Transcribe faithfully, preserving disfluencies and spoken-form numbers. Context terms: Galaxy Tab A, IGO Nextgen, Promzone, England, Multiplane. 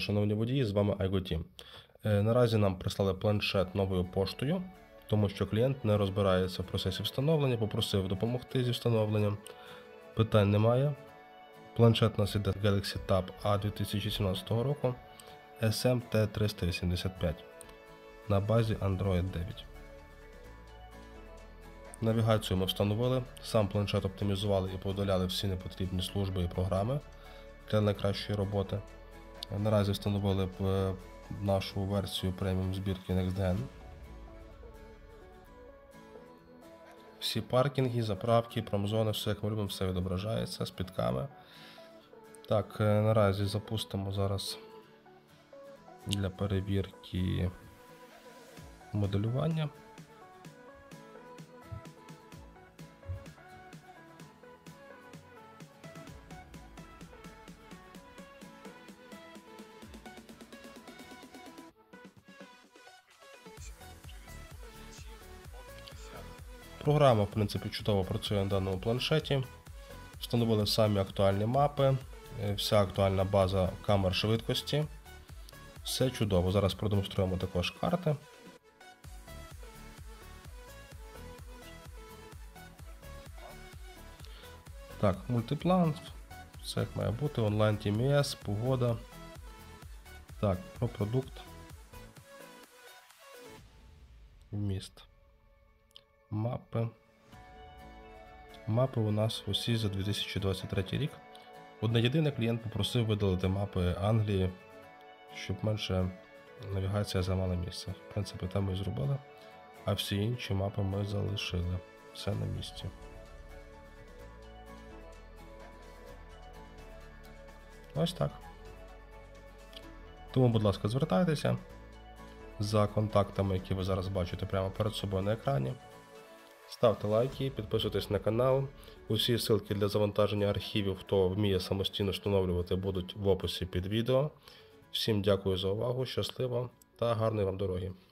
Шановні водії, з вами айго. Наразі нам прислали планшет новою поштою, тому що клієнт не розбирається в процесі встановлення, попросив допомогти зі встановленням. Питань немає. Планшет у нас іде Galaxy Tab А дві тисячі сімнадцятого року ес ем те триста вісімдесят п'ять на базі андроїд дев'ять. Навігацію ми встановили, сам планшет оптимізували і поудаляли всі непотрібні служби і програми для найкращої роботи. Наразі встановили нашу версію преміум збірки Nextgen. Всі паркінги, заправки, промзони, все як ми любимо, все відображається з підками. Так, наразі запустимо зараз для перевірки моделювання. Програма, в принципі, чудово працює на даному планшеті. Встановили самі актуальні мапи, вся актуальна база камер швидкості. Все чудово. Зараз продемонструємо також карти. Так, мультиплан. Все як має бути. Онлайн ті ем ес, погода. Так, про продукт. Вміст. Мапи. Мапи у нас усі за дві тисячі двадцять третій рік. Одне єдине, клієнт попросив видалити мапи Англії, щоб менше навігація займала місце. В принципі, те ми зробили, а всі інші мапи ми залишили. Все на місці. Ось так. Тому, будь ласка, звертайтеся за контактами, які ви зараз бачите прямо перед собою на екрані. Ставте лайки, підписуйтесь на канал. Усі ссылки для завантаження архівів, хто вміє самостійно встановлювати, будуть в описі під відео. Всім дякую за увагу, щасливо та гарної вам дороги!